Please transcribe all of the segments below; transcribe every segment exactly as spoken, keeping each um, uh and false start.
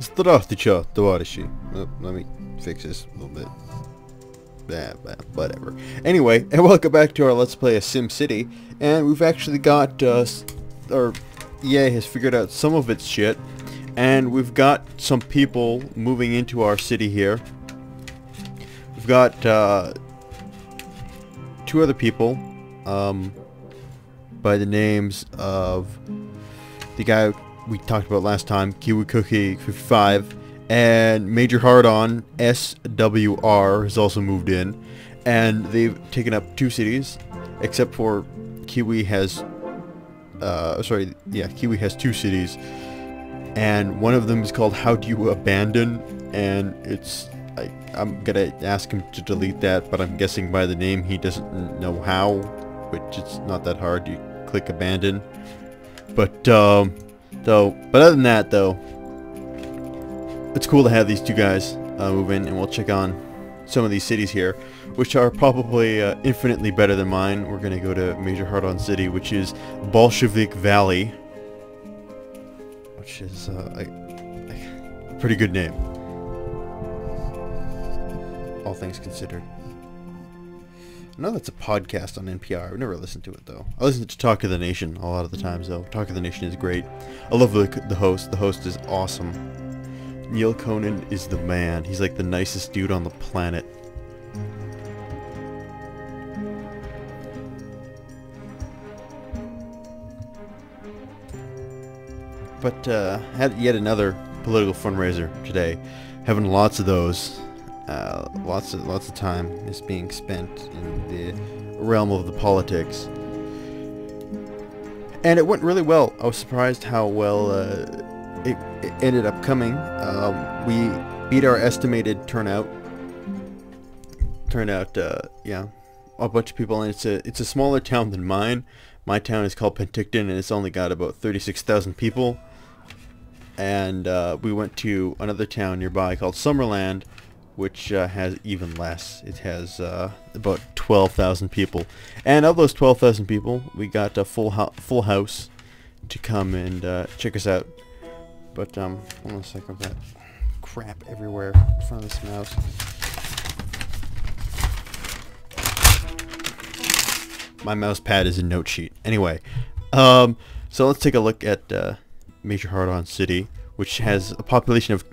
Здравствуйте, товарищи. Oh, let me fix this a little bit. That, ah, whatever. Anyway, and welcome back to our Let's Play of Sim City, and we've actually got, uh, or E A has figured out some of its shit, and we've got some people moving into our city here. We've got, uh, two other people, um, by the names of the guy we talked about last time, Kiwi Cookie fifty-five, and Major Hard-on S W R has also moved in, and they've taken up two cities, except for Kiwi has, uh, sorry, yeah, Kiwi has two cities, and one of them is called How Do You Abandon, and it's, I, I'm gonna ask him to delete that, but I'm guessing by the name he doesn't know how, which it's not that hard, you click abandon, but, um, so, but other than that, though, it's cool to have these two guys uh, move in, and we'll check on some of these cities here, which are probably uh, infinitely better than mine. We're going to go to Major Hard-on City, which is Bolshevik Valley, which is uh, a, a pretty good name, all things considered. I know that's a podcast on N P R. I've never listened to it, though. I listen to Talk of the Nation a lot of the times, though. Talk of the Nation is great. I love the, the host. The host is awesome. Neil Conan is the man. He's like the nicest dude on the planet. But, uh, had yet another political fundraiser today. Having lots of those. Uh, lots of lots of time is being spent in the realm of the politics, and it went really well. I was surprised how well uh, it, it ended up coming. Um, we beat our estimated turnout. Turnout, uh, yeah, a bunch of people, and it's a it's a smaller town than mine. My town is called Penticton, and it's only got about thirty-six thousand people. And uh, we went to another town nearby called Summerland, which uh, has even less. It has uh, about twelve thousand people, and of those twelve thousand people, we got a full ho full house to come and uh, check us out. But um, hold on a second, I've got crap everywhere in front of this mouse. My mouse pad is a note sheet. Anyway, um, so let's take a look at uh, Major Hard-on City, which has a population of,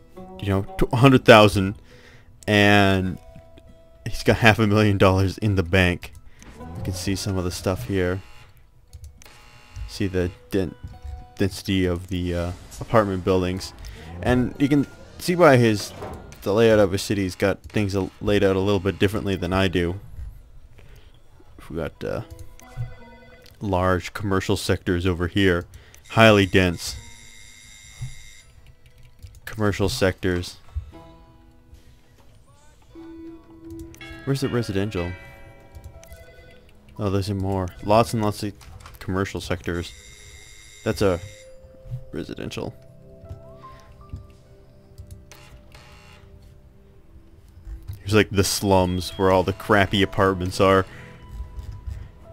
you know, one hundred thousand. And he's got half a million dollars in the bank. You can see some of the stuff here. See the den density of the uh, apartment buildings, and you can see by his the layout of his city. He's got things laid out a little bit differently than I do. We got uh, large commercial sectors over here, highly dense commercial sectors. Where's the residential? Oh, there's more. Lots and lots of commercial sectors. That's a residential. There's like the slums where all the crappy apartments are.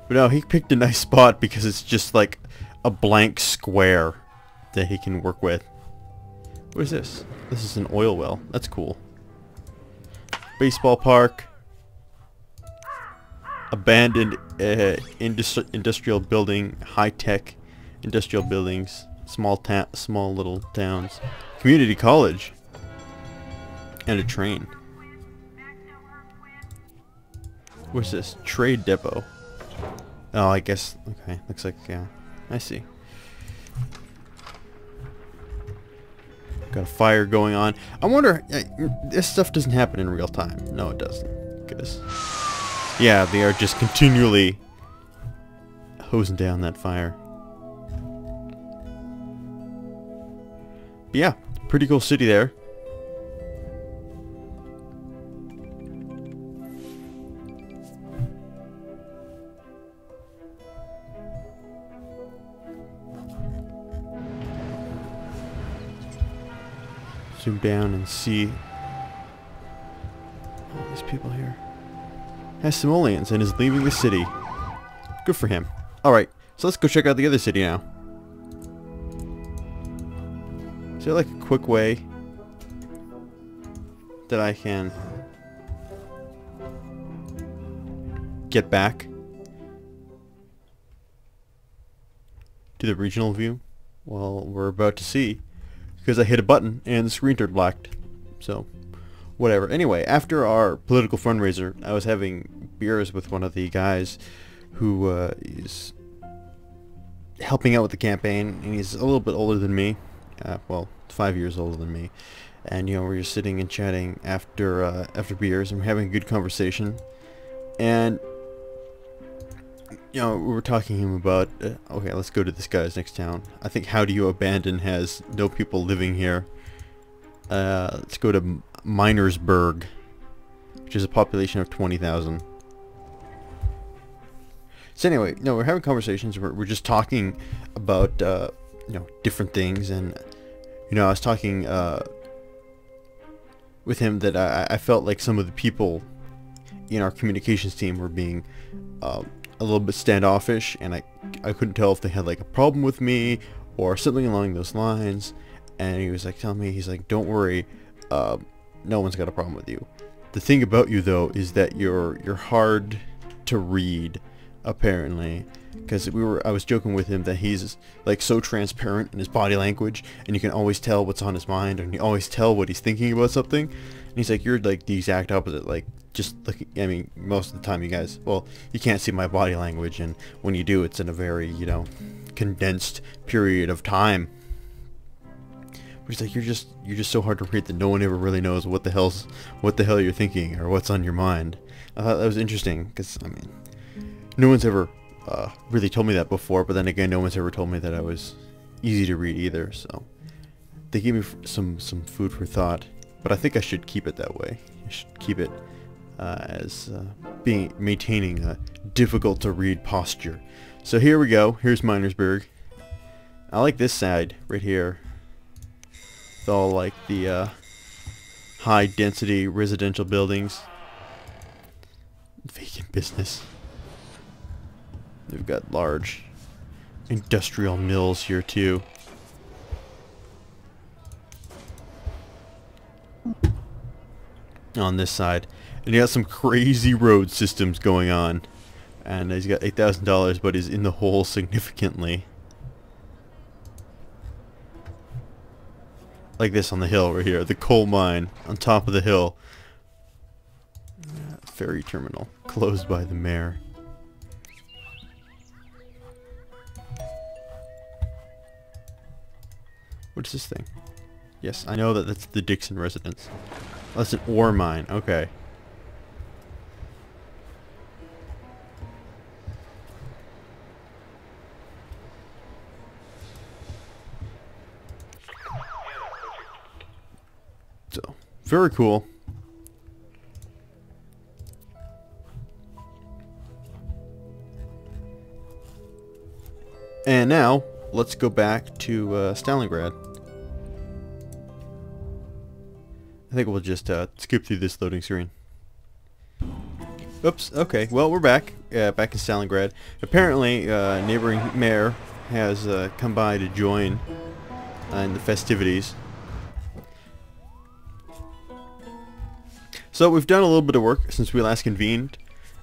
But no, he picked a nice spot because it's just like a blank square that he can work with. What is this? This is an oil well. That's cool. Baseball park. Abandoned uh, industri industrial building, high-tech industrial buildings, small ta small little towns, community college, and a train. What's this? Trade depot. Oh, I guess, okay, looks like, yeah, I see. Got a fire going on. I wonder, uh, this stuff doesn't happen in real time. No, it doesn't, because... yeah, they are just continually hosing down that fire. But yeah, pretty cool city there. Zoom down and see all these people here. Has simoleons and is leaving the city. Good for him. Alright, so let's go check out the other city now. Is there like a quick way that I can get back to the regional view. Well, we're about to see, because I hit a button and the screen turned black. So, whatever. Anyway, after our political fundraiser, I was having beers with one of the guys who uh, is helping out with the campaign, and he's a little bit older than me. Uh, well, five years older than me. And, you know, we were sitting and chatting after uh, after beers, and we're having a good conversation. And, you know, we were talking to him about, uh, okay, let's go to this guy's next town. I think How Do You Abandon has no people living here. Uh, let's go to Meinersberg, which is a population of twenty thousand. So anyway, no, we're having conversations. We're, we're just talking about, uh, you know, different things. And, you know, I was talking uh, with him that I, I felt like some of the people in our communications team were being uh, a little bit standoffish, and I, I couldn't tell if they had like a problem with me or something along those lines. And he was like telling me, he's like, don't worry, uh, no one's got a problem with you. The thing about you though is that you're you're hard to read, apparently, because we were I was joking with him that he's like so transparent in his body language, and you can always tell what's on his mind, and you always tell what he's thinking about something. And he's like, you're like the exact opposite. Like, just looking, I mean, most of the time you guys, well, you can't see my body language, and when you do, it's in a very, you know, condensed period of time. But he's like, you're just you're just so hard to read that no one ever really knows what the hell's what the hell you're thinking or what's on your mind. I thought that was interesting, because I mean, no one's ever uh, really told me that before. But then again, no one's ever told me that I was easy to read either. So they gave me some some food for thought. But I think I should keep it that way. I should keep it uh, as uh, being maintaining a difficult to read posture. So here we go. Here's Meinersberg. I like this side right here. With all like the uh, high density residential buildings. Vacant business. They've got large industrial mills here too. On this side, and he has some crazy road systems going on, and he's got eight thousand dollars, but is in the hole significantly. Like this on the hill right here, the coal mine on top of the hill. Uh, ferry terminal closed by the mayor. What's this thing? Yes, I know that that's the Dixon residence. Oh, that's an ore mine. Okay. So, very cool. And now, let's go back to uh, Stalingrad. I think we'll just uh, skip through this loading screen. Oops, okay, well, we're back, uh, back in Stalingrad. Apparently, uh, neighboring mayor has uh, come by to join uh, in the festivities. So we've done a little bit of work since we last convened.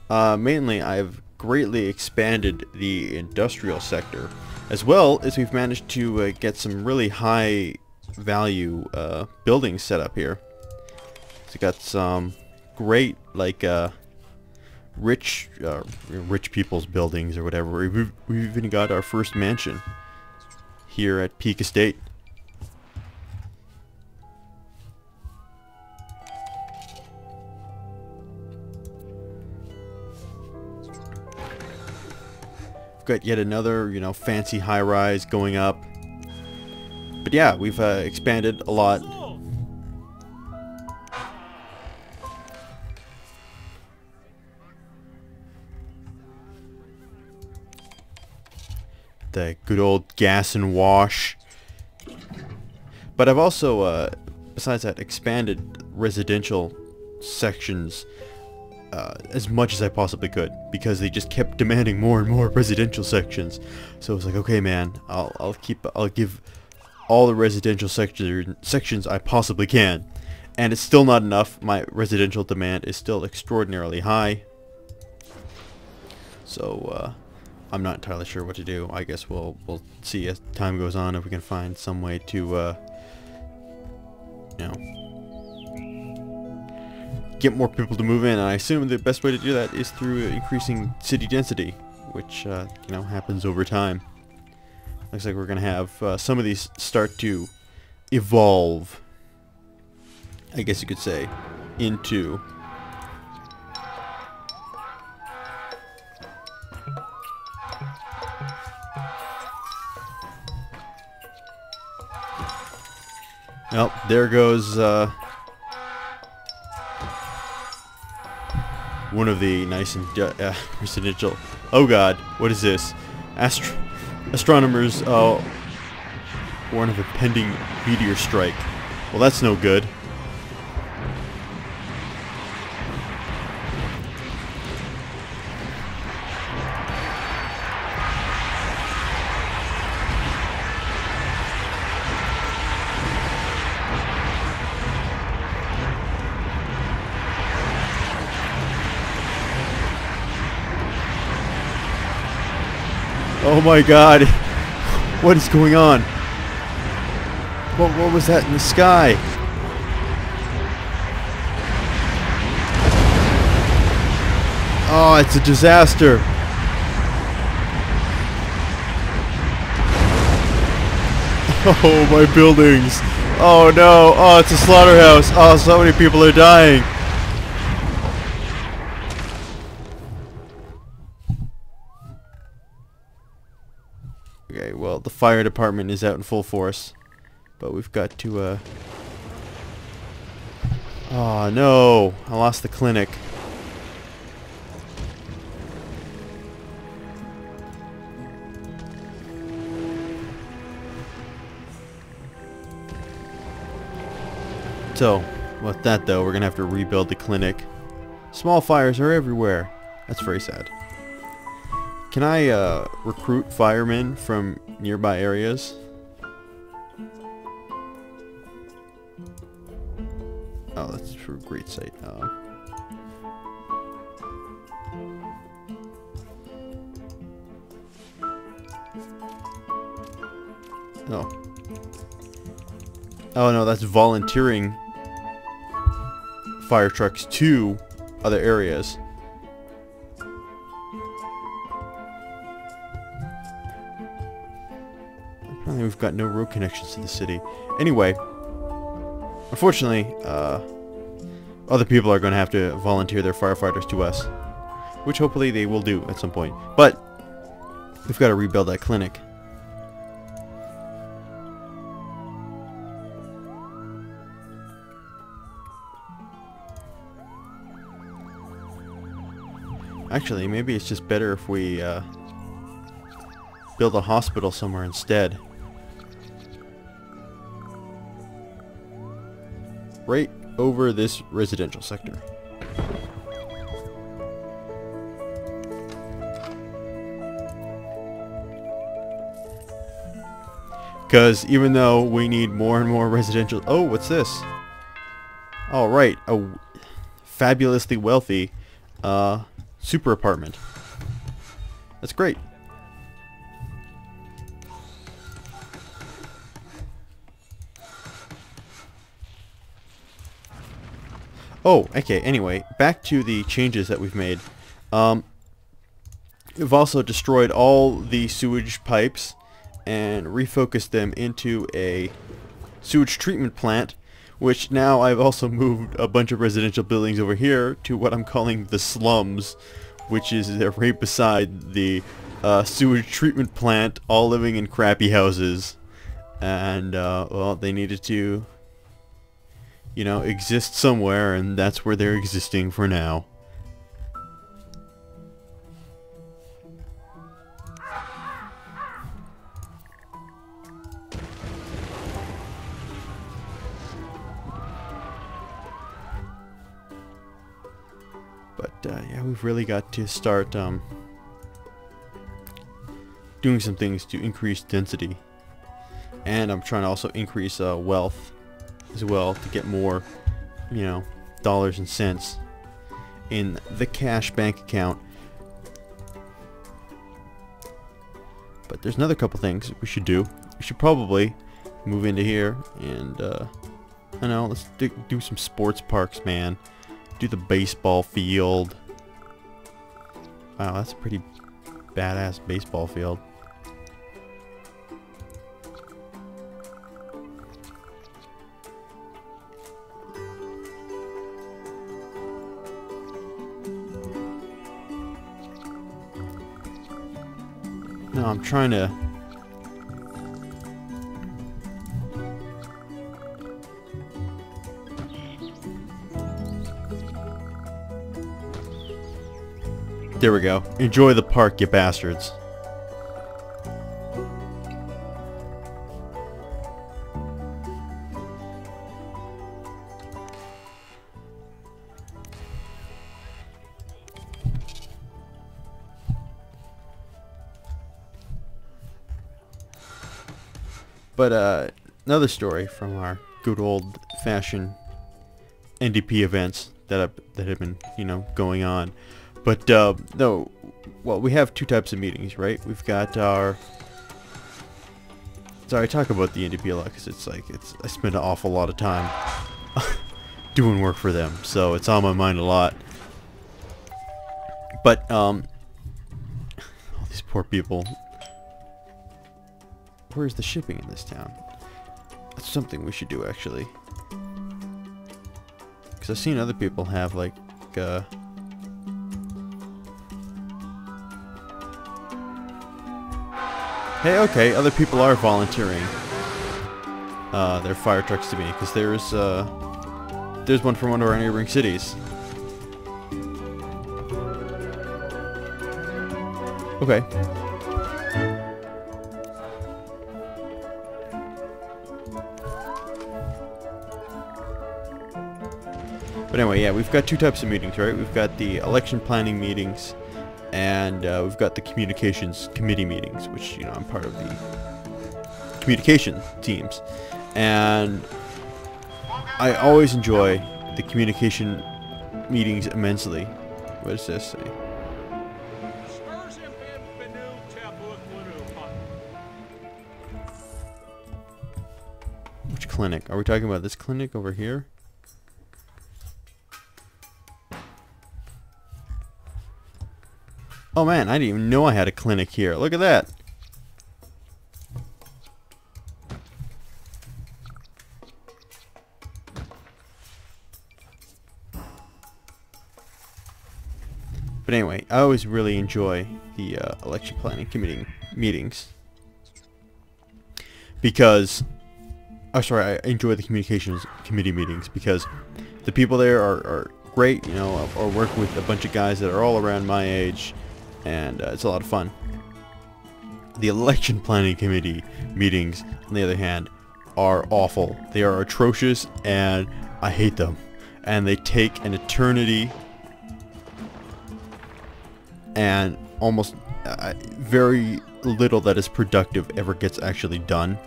Uh, mainly, I've greatly expanded the industrial sector, as well as we've managed to uh, get some really high value uh, buildings set up here. It's got some great, like, uh, rich, uh, rich people's buildings or whatever. We've, we've even got our first mansion here at Peak Estate. We've got yet another, you know, fancy high-rise going up. But yeah, we've uh, expanded a lot. The good old gas and wash. But I've also, uh, besides that, expanded residential sections uh, as much as I possibly could, because they just kept demanding more and more residential sections. So I was like, okay, man, I'll I'll keep I'll give all the residential sections sections I possibly can, And it's still not enough. My residential demand is still extraordinarily high. So uh, I'm not entirely sure what to do. I guess we'll we'll see as time goes on if we can find some way to uh, you know, get more people to move in. And I assume the best way to do that is through increasing city density, which uh, you know, happens over time. Looks like we're gonna have uh, some of these start to evolve, I guess you could say, into well, there goes uh, one of the nice and uh, residential. Oh God, what is this? Astro astronomers uh, warn of a pending meteor strike. Well, that's no good. Oh my God, what is going on? What, what was that in the sky? Oh, it's a disaster. Oh, my buildings. Oh no, oh, it's a slaughterhouse. Oh, so many people are dying. The fire department is out in full force, but we've got to uh oh no, I lost the clinic. So with that though, we're gonna have to rebuild the clinic. Small fires are everywhere. That's very sad. Can I uh, recruit firemen from nearby areas? Oh, that's a great sight. Uh, oh. Oh no, that's volunteering fire trucks to other areas. We've got no road connections to the city. Anyway, unfortunately, uh, other people are going to have to volunteer their firefighters to us, which hopefully they will do at some point. But we've got to rebuild that clinic. Actually, maybe it's just better if we uh, build a hospital somewhere instead. Right over this residential sector. Because even though we need more and more residential... Oh, what's this? All right, a fabulously wealthy uh, super apartment. That's great. Oh, okay, anyway, back to the changes that we've made. Um, we've also destroyed all the sewage pipes and refocused them into a sewage treatment plant, which now I've also moved a bunch of residential buildings over here to what I'm calling the slums, which is right beside the uh, sewage treatment plant, all living in crappy houses. And, uh, well, they needed to... you know, exist somewhere, and that's where they're existing for now. But, uh, yeah, we've really got to start, um, doing some things to increase density. And I'm trying to also increase, uh, wealth as well, to get more you know, dollars and cents in the cash bank account. But there's another couple things we should do. We should probably move into here and, uh, I don't know, let's do, do some sports parks, man. Do the baseball field. Wow, that's a pretty badass baseball field. No, I'm trying to... There we go. Enjoy the park, you bastards. But uh, another story from our good old-fashioned N D P events that have, that have been, you know, going on. But uh, no, well, we have two types of meetings, right? We've got our. Sorry, I talk about the N D P a lot because it's like it's. I spend an awful lot of time doing work for them, so it's on my mind a lot. But um, all these poor people. Where's the shipping in this town? That's something we should do, actually. Because I've seen other people have, like, uh... hey, okay, other people are volunteering uh, their fire trucks to me, because there's, uh... there's one from one of our neighboring cities. Okay. But anyway, yeah, we've got two types of meetings, right? We've got the election planning meetings, and uh, we've got the communications committee meetings, which, you know, I'm part of the communication teams. And I always enjoy the communication meetings immensely. What does this say? Which clinic? Are we talking about this clinic over here? Oh man, I didn't even know I had a clinic here. Look at that. But anyway, I always really enjoy the uh, election planning committee meetings. Because, oh sorry, I enjoy the communications committee meetings because the people there are, are great, you know, or work with a bunch of guys that are all around my age. And uh, it's a lot of fun. The election planning committee meetings, on the other hand, are awful. They are atrocious, and I hate them. And they take an eternity, and almost uh, very little that is productive ever gets actually done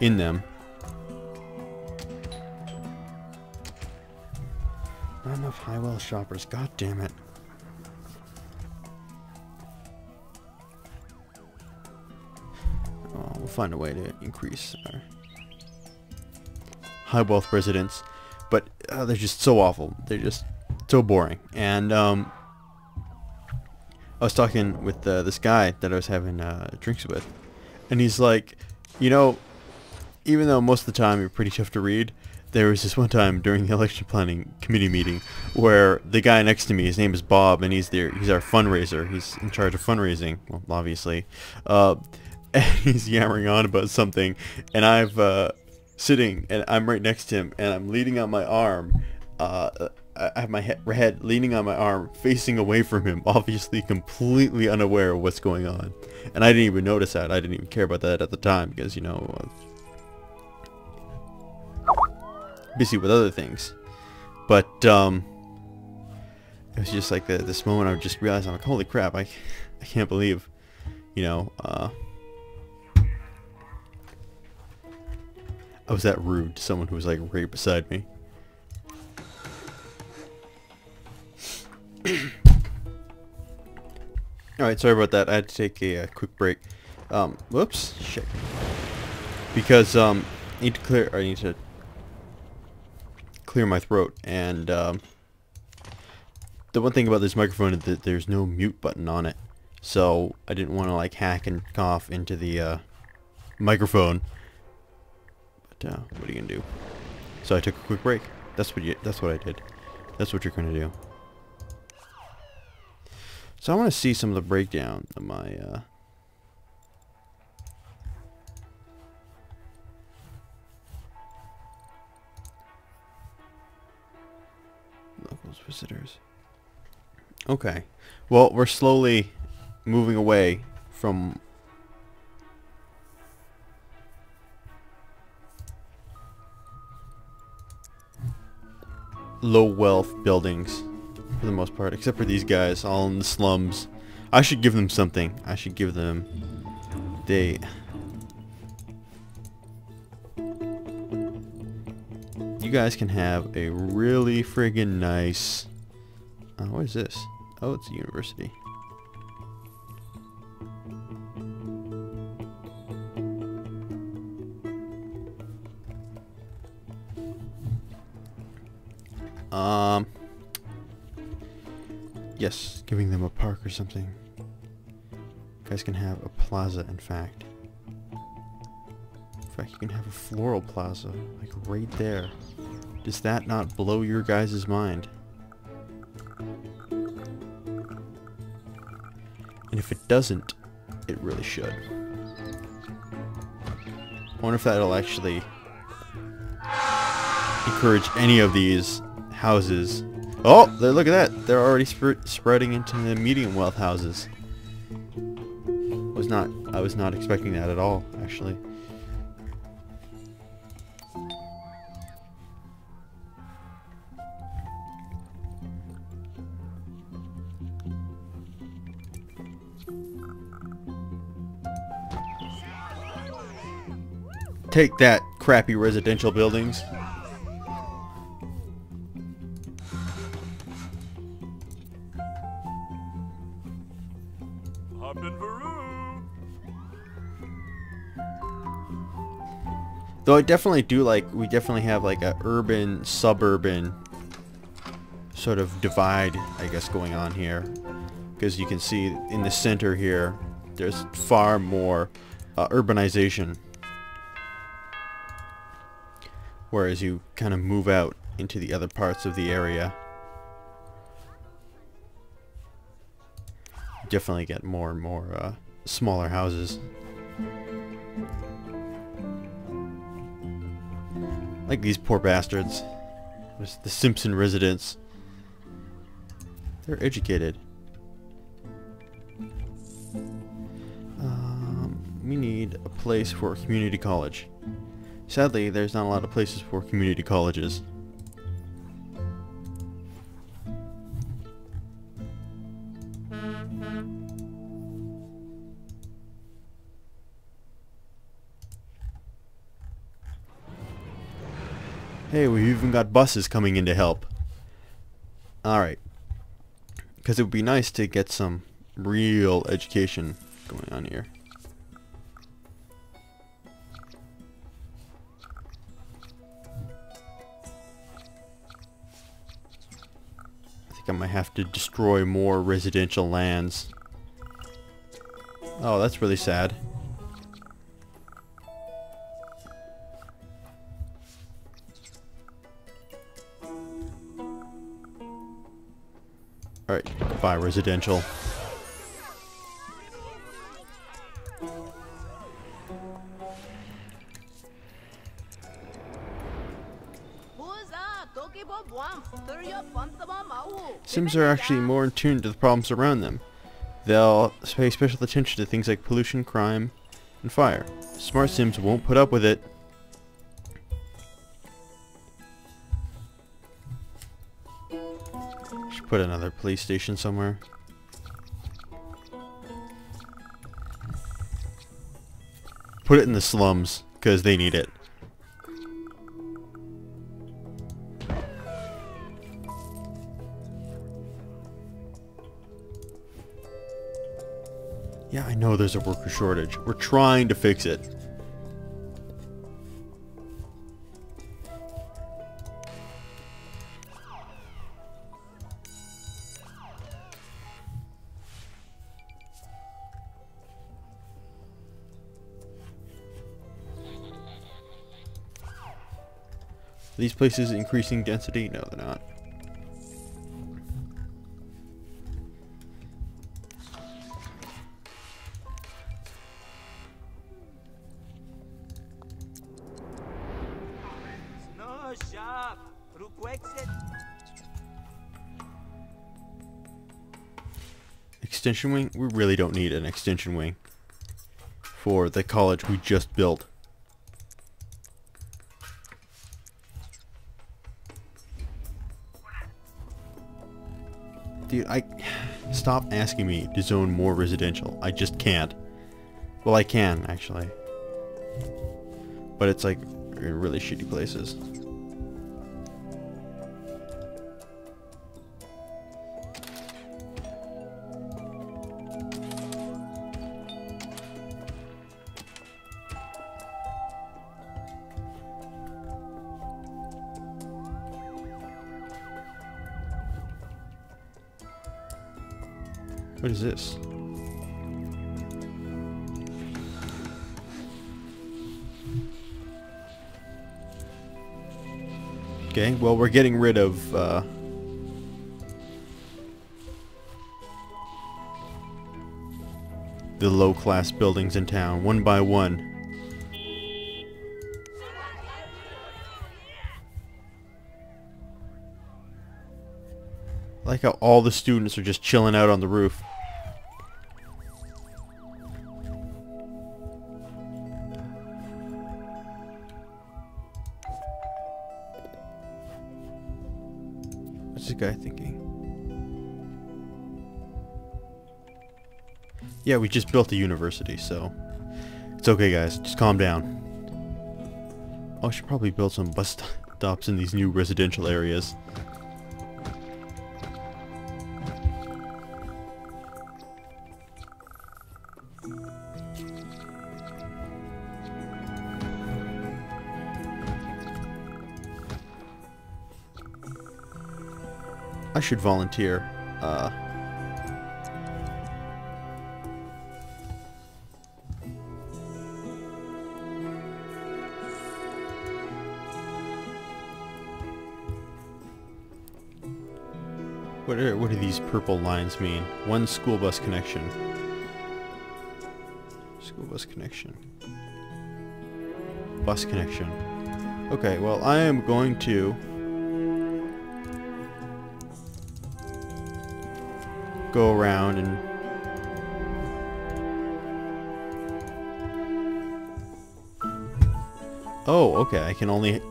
in them. Not enough Highwell shoppers, god damn it. We'll find a way to increase our high wealth residents, but uh, they're just so awful. They're just so boring. And um, I was talking with uh, this guy that I was having uh, drinks with, and he's like, you know, even though most of the time you're pretty tough to read, there was this one time during the election planning committee meeting where the guy next to me, his name is Bob, and he's there. He's our fundraiser. He's in charge of fundraising. Well, obviously. Uh, And he's yammering on about something, and I've uh, sitting, and I'm right next to him, and I'm leaning on my arm. Uh, I have my he head leaning on my arm, facing away from him, obviously completely unaware of what's going on. And I didn't even notice that. I didn't even care about that at the time because, you know, I was busy with other things. But um, it was just like the, this moment. I just realized I'm like, holy crap! I, I can't believe, you know. Uh, I was that rude to someone who was like right beside me. Alright, sorry about that. I had to take a, a quick break. Um, whoops, shit. Because, um, I need to clear, I need to clear my throat, and, um, the one thing about this microphone is that there's no mute button on it, so I didn't want to, like, hack and cough into the, uh, microphone. But, uh, what are you gonna do? So I took a quick break. That's what you, that's what I did. That's what you're gonna do. So I want to see some of the breakdown of my, uh... locals, visitors. Okay. Well, we're slowly moving away from... low wealth buildings. For the most part, except for these guys, all in the slums. I should give them something. I should give them... They... You guys can have a really friggin' nice... Uh, what is this? Oh, it's a university. Um... Yes, giving them a park or something. You guys can have a plaza, in fact. In fact, you can have a floral plaza, like right there. Does that not blow your guys' mind? And if it doesn't, it really should. I wonder if that'll actually encourage any of these houses. Oh, look at that! They're already sp spreading into the medium wealth houses. Was not, I was not expecting that at all, actually. Take that, crappy residential buildings. Though I definitely do like, we definitely have like a urban, suburban sort of divide, I guess, going on here. Because you can see in the center here, there's far more uh, urbanization. Whereas you kind of move out into the other parts of the area. You definitely get more and more uh, smaller houses. Like these poor bastards. There's the Simpson residents. They're educated. Um, we need a place for a community college. Sadly, there's not a lot of places for community colleges. Hey, we've even got buses coming in to help. Alright. Because it would be nice to get some real education going on here. I think I might have to destroy more residential lands. Oh, that's really sad. Alright, buy residential. Sims are actually more in tune to the problems around them. They'll pay special attention to things like pollution, crime, and fire. Smart Sims won't put up with it. Put another police station somewhere. Put it in the slums, because they need it. Yeah, I know there's a worker shortage. We're trying to fix it. Are these places increasing density? No, they're not. Extension wing? We really don't need an extension wing for the college we just built. Dude, I... Stop asking me to zone more residential. I just can't. Well, I can, actually. But it's like, we're in really shitty places. What is this? Okay, well, we're getting rid of uh, the low-class buildings in town, one by one. I like how all the students are just chilling out on the roof. What's this guy thinking? Yeah, we just built a university, so it's okay, guys. Just calm down. Oh, I should probably build some bus stops in these new residential areas. I should volunteer. Uh, what are what do these purple lines mean? One school bus connection. School bus connection. Bus connection. Okay, well, I am going to go around and oh, okay, I can only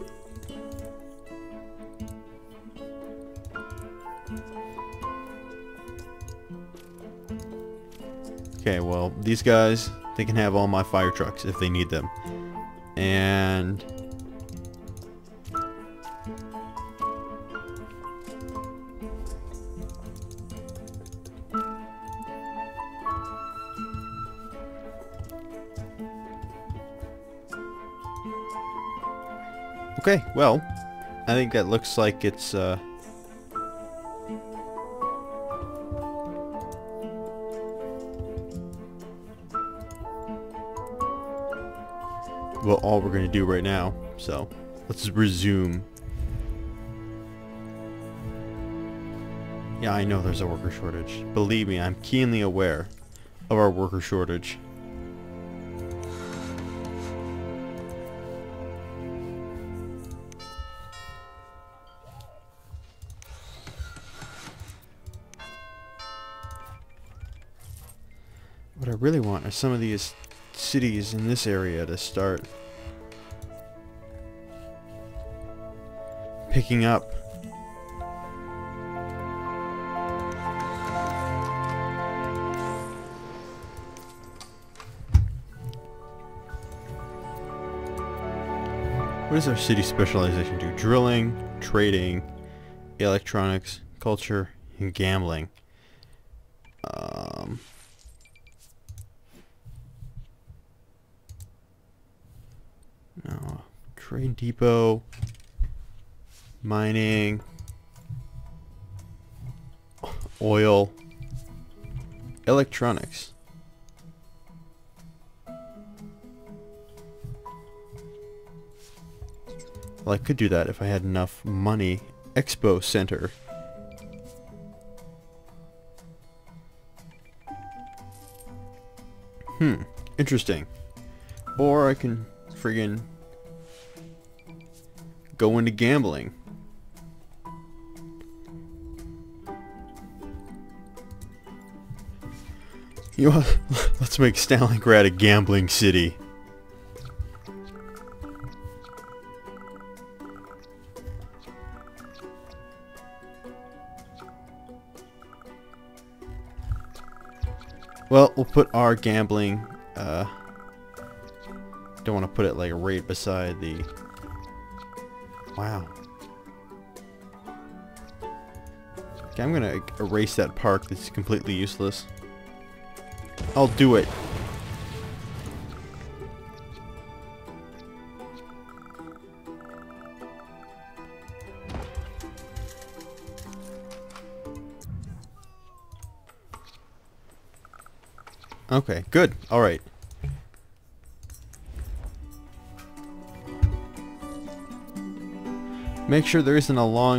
okay, well, these guys, they can have all my fire trucks if they need them. And okay, well, I think that looks like it's, uh... well, all we're gonna do right now, so let's resume. Yeah, I know there's a worker shortage. Believe me, I'm keenly aware of our worker shortage. What I really want are some of these cities in this area to start picking up. What is our city specialization do? Drilling, trading, electronics, culture, and gambling. Um... No. Trade depot. Mining. Oil. Electronics. Well, I could do that if I had enough money. Expo Center. Hmm. Interesting. Or I can friggin' go into gambling. You know, let's make Stalingrad a gambling city. Well, we'll put our gambling, uh, don't want to put it like right beside the, wow. Okay, I'm gonna erase that park that's completely useless. I'll do it. Okay, good. All right. Make sure there isn't a long